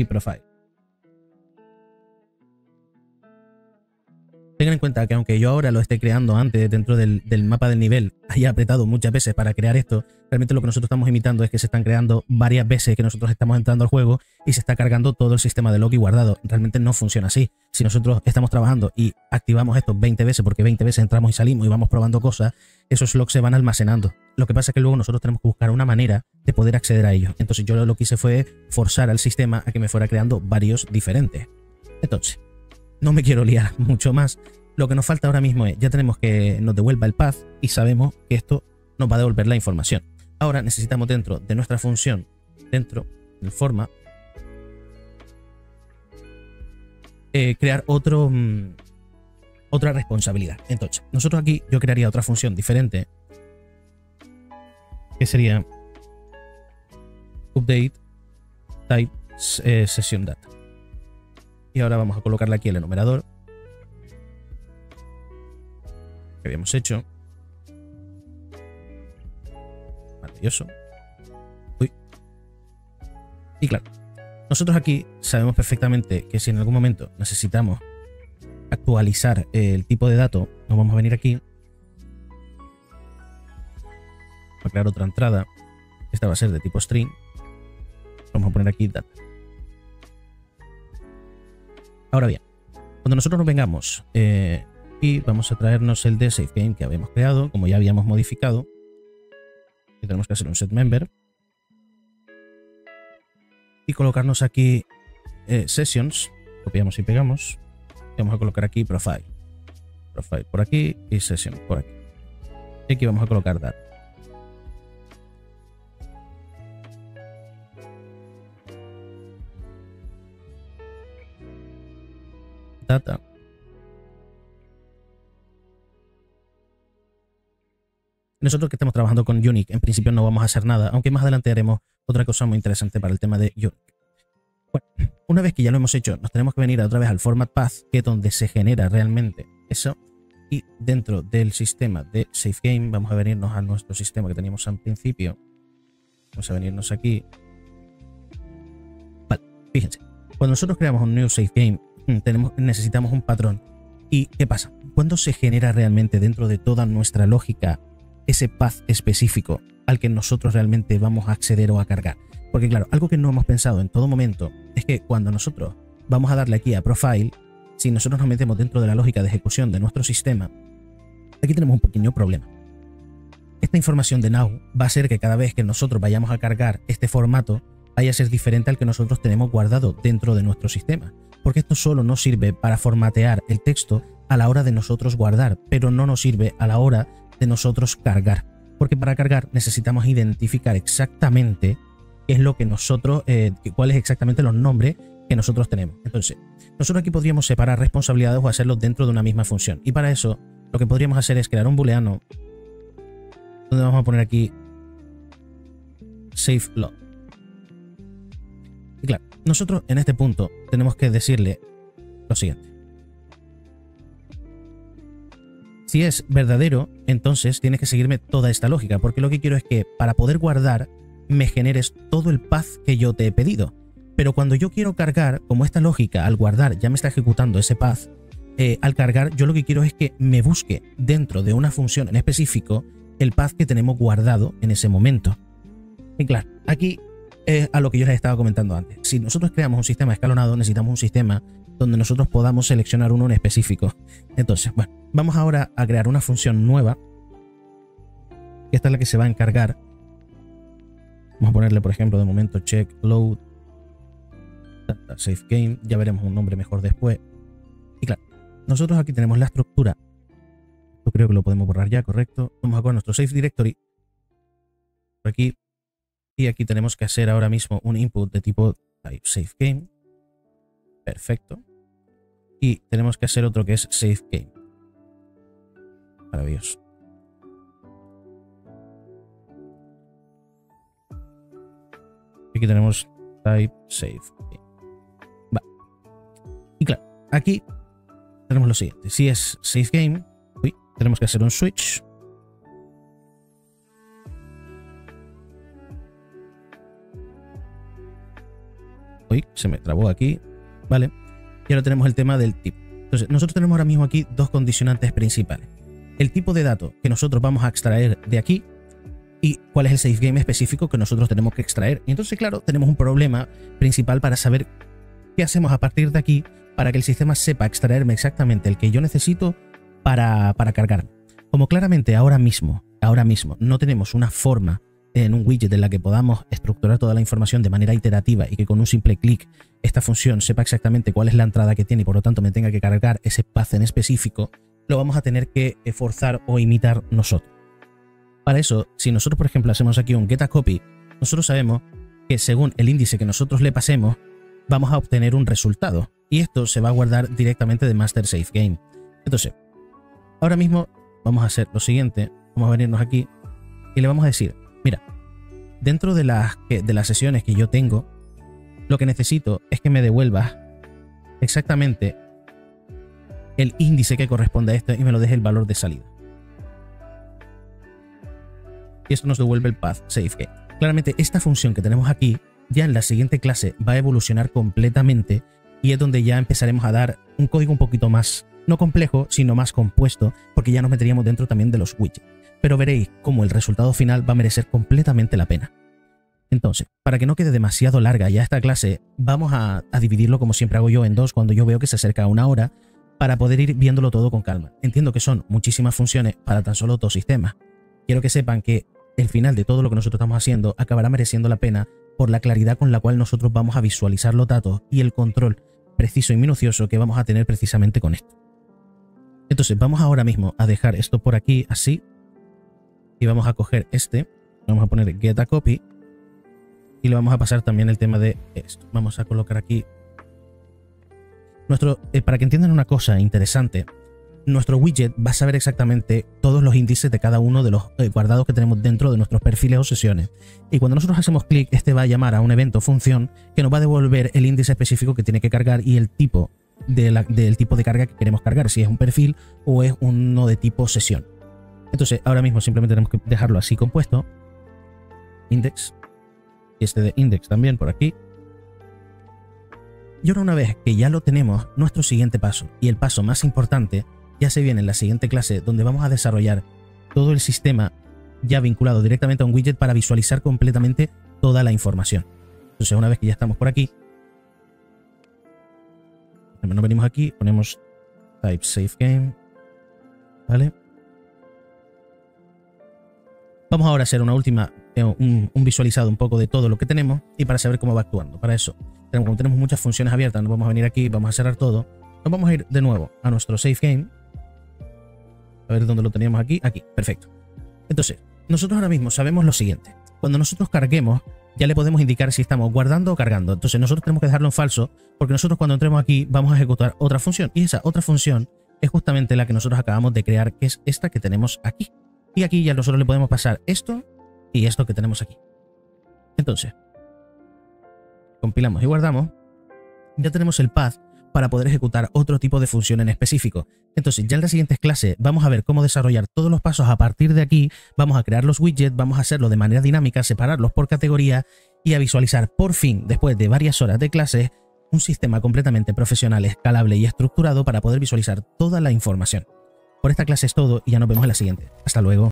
y Profile. Tengan en cuenta que aunque yo ahora lo esté creando antes dentro del mapa del nivel, haya apretado muchas veces para crear esto, realmente lo que nosotros estamos imitando es que se están creando varias veces que nosotros estamos entrando al juego y se está cargando todo el sistema de Loki guardado. Realmente no funciona así. Si nosotros estamos trabajando y activamos esto 20 veces, porque 20 veces entramos y salimos y vamos probando cosas, esos logs se van almacenando. Lo que pasa es que luego nosotros tenemos que buscar una manera de poder acceder a ellos. Entonces yo lo que hice fue forzar al sistema a que me fuera creando varios diferentes. Entonces, no me quiero liar mucho más. Lo que nos falta ahora mismo es, ya tenemos que nos devuelva el path y sabemos que esto nos va a devolver la información. Ahora necesitamos dentro de nuestra función, dentro del forma, crear otra responsabilidad. Entonces, nosotros aquí yo crearía otra función diferente, que sería update type session data. Y ahora vamos a colocarle aquí el enumerador que habíamos hecho. Maravilloso. Uy. Y claro, nosotros aquí sabemos perfectamente que si en algún momento necesitamos actualizar el tipo de dato, nos vamos a venir aquí a crear otra entrada. Esta va a ser de tipo string. Vamos a poner aquí data. Ahora bien, cuando nosotros nos vengamos y vamos a traernos el de SaveGame que habíamos creado, como ya habíamos modificado, y tenemos que hacer un setMember y colocarnos aquí Sessions, copiamos y pegamos, y vamos a colocar aquí Profile, Profile por aquí y Session por aquí, y aquí vamos a colocar Data. Data. Nosotros que estamos trabajando con Unique, en principio no vamos a hacer nada, aunque más adelante haremos otra cosa muy interesante para el tema de Unique. Bueno, una vez que ya lo hemos hecho, nos tenemos que venir otra vez al Format Path, que es donde se genera realmente eso, y dentro del sistema de SaveGame vamos a venirnos a nuestro sistema que teníamos al principio. Vamos a venirnos aquí. Vale, fíjense, cuando nosotros creamos un New SaveGame, necesitamos un patrón. ¿Y qué pasa? ¿Cuándo se genera realmente dentro de toda nuestra lógica ese path específico al que nosotros realmente vamos a acceder o a cargar? Porque claro, algo que no hemos pensado en todo momento es que cuando nosotros vamos a darle aquí a Profile, si nosotros nos metemos dentro de la lógica de ejecución de nuestro sistema, aquí tenemos un pequeño problema. Esta información de Now va a ser que cada vez que nosotros vayamos a cargar este formato vaya a ser diferente al que nosotros tenemos guardado dentro de nuestro sistema. Porque esto solo nos sirve para formatear el texto a la hora de nosotros guardar, pero no nos sirve a la hora de nosotros cargar. Porque para cargar necesitamos identificar exactamente qué es lo que nosotros, cuáles exactamente los nombres que nosotros tenemos. Entonces, nosotros aquí podríamos separar responsabilidades o hacerlo dentro de una misma función. Y para eso, lo que podríamos hacer es crear un booleano donde vamos a poner aquí SaveLog. Y claro, nosotros en este punto tenemos que decirle lo siguiente. Si es verdadero, entonces tienes que seguirme toda esta lógica, porque lo que quiero es que para poder guardar me generes todo el path que yo te he pedido. Pero cuando yo quiero cargar, como esta lógica al guardar ya me está ejecutando ese path, al cargar yo lo que quiero es que me busque dentro de una función en específico el path que tenemos guardado en ese momento. Y claro, aquí es a lo que yo les estaba comentando antes. Si nosotros creamos un sistema escalonado, necesitamos un sistema donde nosotros podamos seleccionar uno en específico. Entonces, bueno, vamos ahora a crear una función nueva. Esta es la que se va a encargar. Vamos a ponerle, por ejemplo, de momento check load SaveGame. Ya veremos un nombre mejor después. Y claro, nosotros aquí tenemos la estructura. Yo creo que lo podemos borrar ya, correcto. Vamos a con nuestro save directory. Por aquí. Y aquí tenemos que hacer ahora mismo un input de tipo type SaveGame. Perfecto. Y tenemos que hacer otro que es SaveGame. Maravilloso. Aquí tenemos type SaveGame. Vale. Y claro, aquí tenemos lo siguiente. Si es SaveGame, tenemos que hacer un switch. Uy, se me trabó aquí. Vale. Y ahora tenemos el tema del tipo. Entonces, nosotros tenemos ahora mismo aquí dos condicionantes principales. El tipo de dato que nosotros vamos a extraer de aquí y cuál es el SaveGame específico que nosotros tenemos que extraer. Y entonces, claro, tenemos un problema principal para saber qué hacemos a partir de aquí para que el sistema sepa extraerme exactamente el que yo necesito para cargarme. Como claramente ahora mismo no tenemos una forma en un widget en la que podamos estructurar toda la información de manera iterativa y que con un simple clic esta función sepa exactamente cuál es la entrada que tiene y por lo tanto me tenga que cargar ese path en específico, lo vamos a tener que forzar o imitar nosotros. Para eso, si nosotros por ejemplo hacemos aquí un getACopy, nosotros sabemos que según el índice que nosotros le pasemos vamos a obtener un resultado y esto se va a guardar directamente de master SaveGame. Entonces, ahora mismo vamos a hacer lo siguiente, vamos a venirnos aquí y le vamos a decir, mira, dentro de las sesiones que yo tengo, lo que necesito es que me devuelvas exactamente el índice que corresponde a esto y me lo deje el valor de salida. Y esto nos devuelve el path SaveGame. Claramente esta función que tenemos aquí ya en la siguiente clase va a evolucionar completamente y es donde ya empezaremos a dar un código un poquito más, no complejo, sino más compuesto, porque ya nos meteríamos dentro también de los widgets. Pero veréis cómo el resultado final va a merecer completamente la pena. Entonces, para que no quede demasiado larga ya esta clase, vamos a dividirlo como siempre hago yo en dos cuando yo veo que se acerca a una hora, para poder ir viéndolo todo con calma. Entiendo que son muchísimas funciones para tan solo dos sistemas. Quiero que sepan que el final de todo lo que nosotros estamos haciendo acabará mereciendo la pena por la claridad con la cual nosotros vamos a visualizar los datos y el control preciso y minucioso que vamos a tener precisamente con esto. Entonces, vamos ahora mismo a dejar esto por aquí así. Y vamos a coger este, vamos a poner getACopy y le vamos a pasar también el tema de esto. Vamos a colocar aquí nuestro, para que entiendan una cosa interesante, nuestro widget va a saber exactamente todos los índices de cada uno de los guardados que tenemos dentro de nuestros perfiles o sesiones. Y cuando nosotros hacemos clic, este va a llamar a un evento o función que nos va a devolver el índice específico que tiene que cargar y el tipo del tipo de carga que queremos cargar, si es un perfil o es uno de tipo sesión. Entonces, ahora mismo simplemente tenemos que dejarlo así compuesto. Index. Y este de index también por aquí. Y ahora, una vez que ya lo tenemos, nuestro siguiente paso, y el paso más importante, ya se viene en la siguiente clase, donde vamos a desarrollar todo el sistema ya vinculado directamente a un widget para visualizar completamente toda la información. Entonces, una vez que ya estamos por aquí, nos venimos aquí, ponemos type SaveGame. ¿Vale? Vamos ahora a hacer una última, un visualizado un poco de todo lo que tenemos y para saber cómo va actuando. Para eso, como tenemos muchas funciones abiertas, nos vamos a venir aquí, vamos a cerrar todo. Nos vamos a ir de nuevo a nuestro SaveGame. A ver dónde lo teníamos aquí. Aquí, perfecto. Entonces, nosotros ahora mismo sabemos lo siguiente. Cuando nosotros carguemos, ya le podemos indicar si estamos guardando o cargando. Entonces, nosotros tenemos que dejarlo en falso porque nosotros cuando entremos aquí vamos a ejecutar otra función. Y esa otra función es justamente la que nosotros acabamos de crear, que es esta que tenemos aquí. Y aquí ya nosotros le podemos pasar esto y esto que tenemos aquí. Entonces, compilamos y guardamos. Ya tenemos el path para poder ejecutar otro tipo de función en específico. Entonces, ya en las siguientes clases vamos a ver cómo desarrollar todos los pasos a partir de aquí. Vamos a crear los widgets, vamos a hacerlo de manera dinámica, separarlos por categoría y a visualizar por fin, después de varias horas de clases, un sistema completamente profesional, escalable y estructurado para poder visualizar toda la información. Por esta clase es todo y ya nos vemos en la siguiente. Hasta luego.